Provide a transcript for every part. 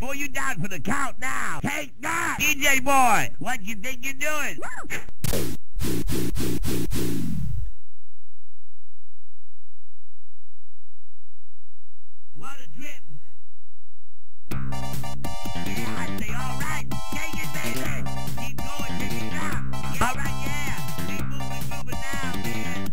Boy, you down for the count now. Take that, DJ Boy. What you think you're doing? What a trip. Yeah, I say all right. Take it, baby. Keep going till you drop. Yeah, all right, yeah. Keep moving, moving now, man.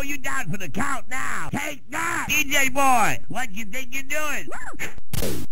Boy, you down for the count now. Take that, DJ Boy. What you think you're doing?